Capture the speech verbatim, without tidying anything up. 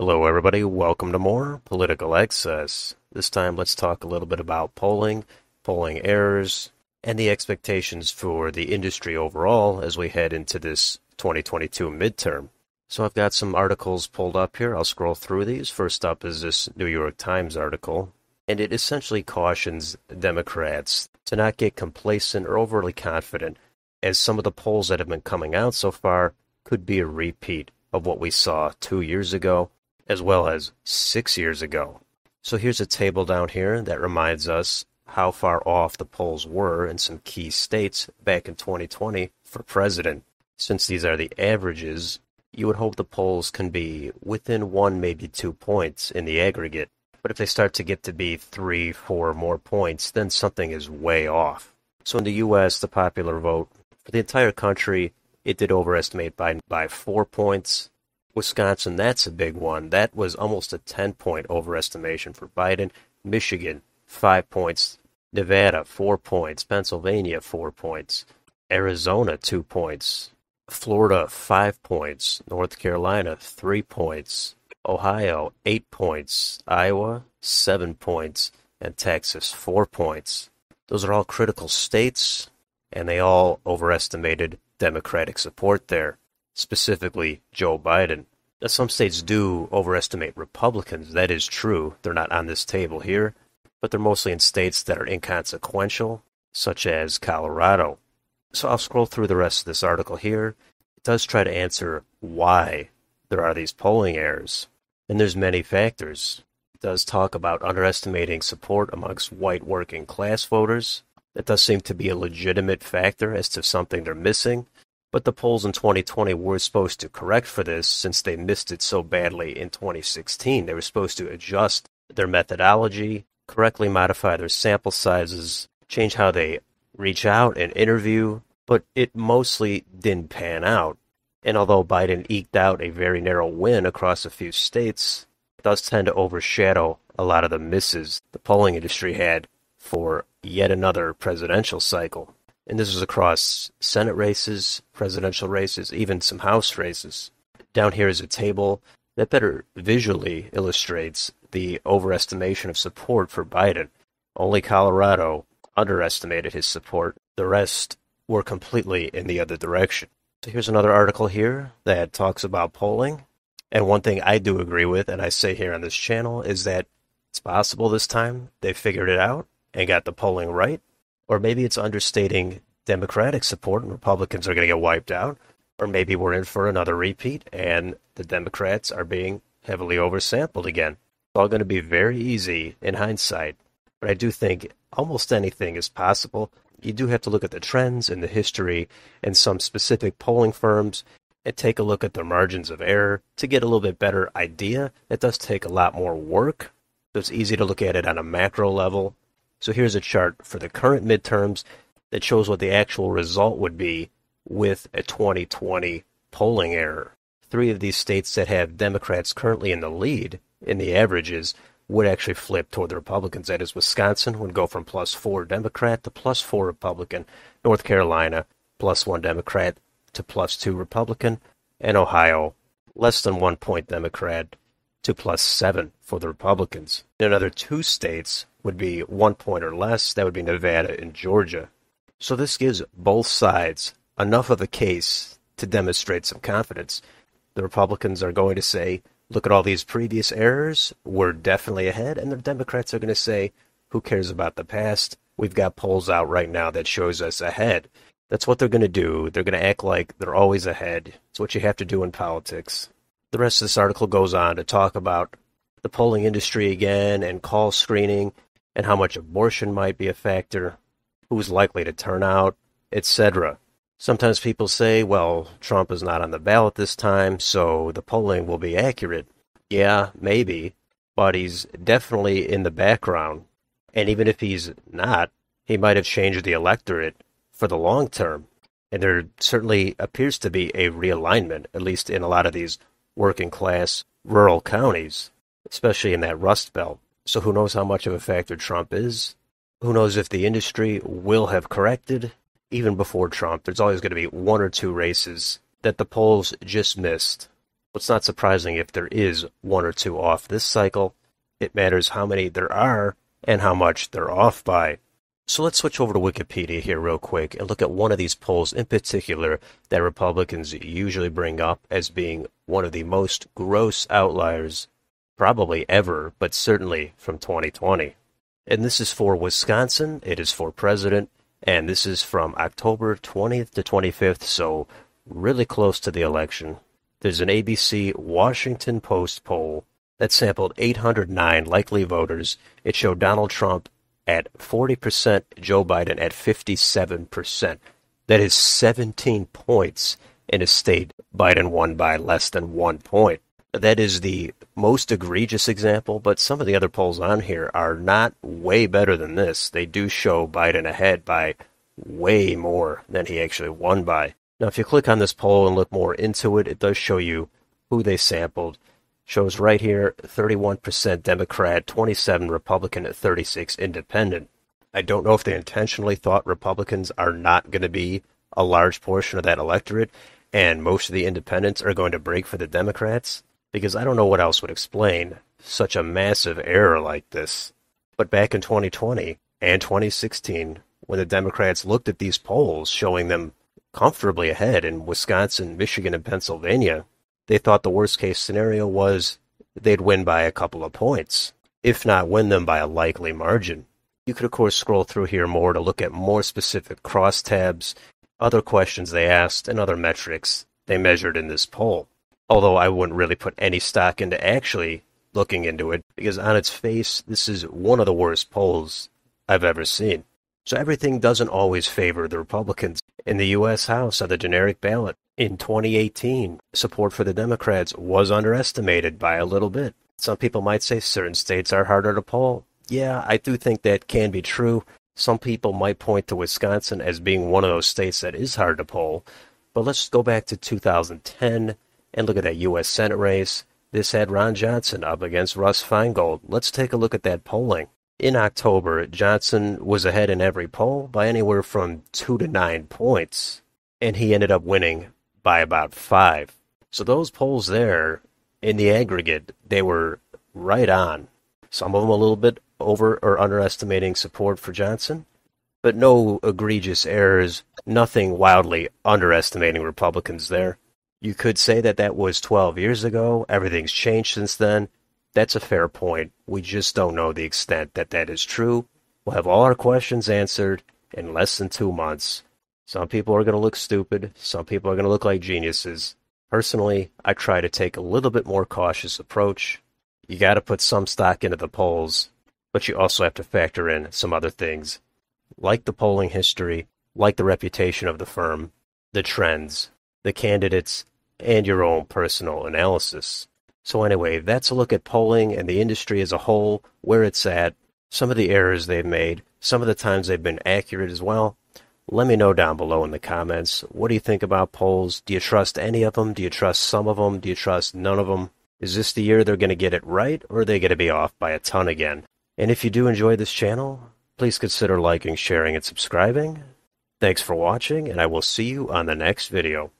Hello everybody, welcome to more Political Excess. This time let's talk a little bit about polling, polling errors, and the expectations for the industry overall as we head into this twenty twenty-two midterm. So I've got some articles pulled up here. I'll scroll through these. First up is this New York Times article, and it essentially cautions Democrats to not get complacent or overly confident, as some of the polls that have been coming out so far could be a repeat of what we saw two years ago, as well as six years ago. So here's a table down here that reminds us how far off the polls were in some key states back in twenty twenty for president. Since these are the averages, you would hope the polls can be within one, maybe two points in the aggregate. But if they start to get to be three, four more points, then something is way off. So in the U S, the popular vote for the entire country, it did overestimate by, by four points. Wisconsin, that's a big one. That was almost a ten-point overestimation for Biden. Michigan, five points. Nevada, four points. Pennsylvania, four points. Arizona, two points. Florida, five points. North Carolina, three points. Ohio, eight points. Iowa, seven points. And Texas, four points. Those are all critical states, and they all overestimated Democratic support there, specifically Joe Biden. Now, some states do overestimate Republicans. That is true. They're not on this table here, but they're mostly in states that are inconsequential, such as Colorado. So I'll scroll through the rest of this article here. It does try to answer why there are these polling errors, and there's many factors. It does talk about underestimating support amongst white working class voters. That does seem to be a legitimate factor as to something they're missing. But the polls in twenty twenty were supposed to correct for this since they missed it so badly in twenty sixteen. They were supposed to adjust their methodology, correctly modify their sample sizes, change how they reach out and interview, but it mostly didn't pan out. And although Biden eked out a very narrow win across a few states, it does tend to overshadow a lot of the misses the polling industry had for yet another presidential cycle. And this is across Senate races, presidential races, even some House races. Down here is a table that better visually illustrates the overestimation of support for Biden. Only Colorado underestimated his support. The rest were completely in the other direction. So here's another article here that talks about polling. And one thing I do agree with, and I say here on this channel, is that it's possible this time they figured it out and got the polling right. Or maybe it's understating Democratic support and Republicans are going to get wiped out. Or maybe we're in for another repeat and the Democrats are being heavily oversampled again. It's all going to be very easy in hindsight. But I do think almost anything is possible. You do have to look at the trends and the history and some specific polling firms and take a look at the margins of error to get a little bit better idea. It does take a lot more work, so it's easy to look at it on a macro level. So here's a chart for the current midterms that shows what the actual result would be with a twenty twenty polling error. Three of these states that have Democrats currently in the lead in the averages would actually flip toward the Republicans. That is, Wisconsin would go from plus four Democrat to plus four Republican. North Carolina, plus one Democrat to plus two Republican. And Ohio, less than one point Democrat to plus seven for the Republicans. Another two states would be one point or less. That would be Nevada and Georgia. So this gives both sides enough of a case to demonstrate some confidence. The Republicans are going to say, look at all these previous errors, we're definitely ahead, and the Democrats are going to say, who cares about the past? We've got polls out right now that shows us ahead. That's what they're going to do. They're going to act like they're always ahead. It's what you have to do in politics. The rest of this article goes on to talk about the polling industry again and call screening and how much abortion might be a factor, who's likely to turn out, et cetera. Sometimes people say, well, Trump is not on the ballot this time, so the polling will be accurate. Yeah, maybe, but he's definitely in the background. And even if he's not, he might have changed the electorate for the long term. And there certainly appears to be a realignment, at least in a lot of these working class rural counties, especially in that Rust Belt. So who knows how much of a factor Trump is? Who knows if the industry will have corrected? Even before Trump, there's always going to be one or two races that the polls just missed. It's not surprising if there is one or two off this cycle. It matters how many there are and how much they're off by. So let's switch over to Wikipedia here real quick and look at one of these polls in particular that Republicans usually bring up as being one of the most gross outliers probably ever, but certainly from twenty twenty. And this is for Wisconsin, it is for president, and this is from October twentieth to twenty-fifth, so really close to the election. There's an A B C Washington Post poll that sampled eight hundred nine likely voters. It showed Donald Trump at forty percent, Joe Biden at fifty-seven percent. That is seventeen points in a state Biden won by less than one point. That is the most egregious example, but some of the other polls on here are not way better than this. They do show Biden ahead by way more than he actually won by. Now, if you click on this poll and look more into it, it does show you who they sampled. Shows right here, thirty-one percent Democrat, twenty-seven Republican, thirty-six Independent. I don't know if they intentionally thought Republicans are not going to be a large portion of that electorate, and most of the Independents are going to break for the Democrats, because I don't know what else would explain such a massive error like this. But back in twenty twenty and twenty sixteen, when the Democrats looked at these polls showing them comfortably ahead in Wisconsin, Michigan, and Pennsylvania, they thought the worst-case scenario was they'd win by a couple of points, if not win them by a likely margin. You could, of course, scroll through here more to look at more specific crosstabs, other questions they asked, and other metrics they measured in this poll. Although I wouldn't really put any stock into actually looking into it, because on its face, this is one of the worst polls I've ever seen. So everything doesn't always favor the Republicans. In the U S House on the generic ballot, in twenty eighteen, support for the Democrats was underestimated by a little bit. Some people might say certain states are harder to poll. Yeah, I do think that can be true. Some people might point to Wisconsin as being one of those states that is hard to poll. But let's go back to two thousand ten and look at that U S Senate race. This had Ron Johnson up against Russ Feingold. Let's take a look at that polling. In October, Johnson was ahead in every poll by anywhere from two to nine points, and he ended up winning by about five. So those polls there, in the aggregate, they were right on. Some of them a little bit over or underestimating support for Johnson, but no egregious errors, nothing wildly underestimating Republicans there. You could say that that was twelve years ago. Everything's changed since then. That's a fair point. We just don't know the extent that that is true. We'll have all our questions answered in less than two months. Some people are going to look stupid. Some people are going to look like geniuses. Personally, I try to take a little bit more cautious approach. You got to put some stock into the polls, but you also have to factor in some other things, like the polling history, like the reputation of the firm, the trends, the candidates, and your own personal analysis. So anyway, that's a look at polling and the industry as a whole, where it's at, some of the errors they've made, some of the times they've been accurate as well. Let me know down below in the comments. What do you think about polls? Do you trust any of them? Do you trust some of them? Do you trust none of them? Is this the year they're going to get it right, or are they going to be off by a ton again? And if you do enjoy this channel, please consider liking, sharing, and subscribing. Thanks for watching, and I will see you on the next video.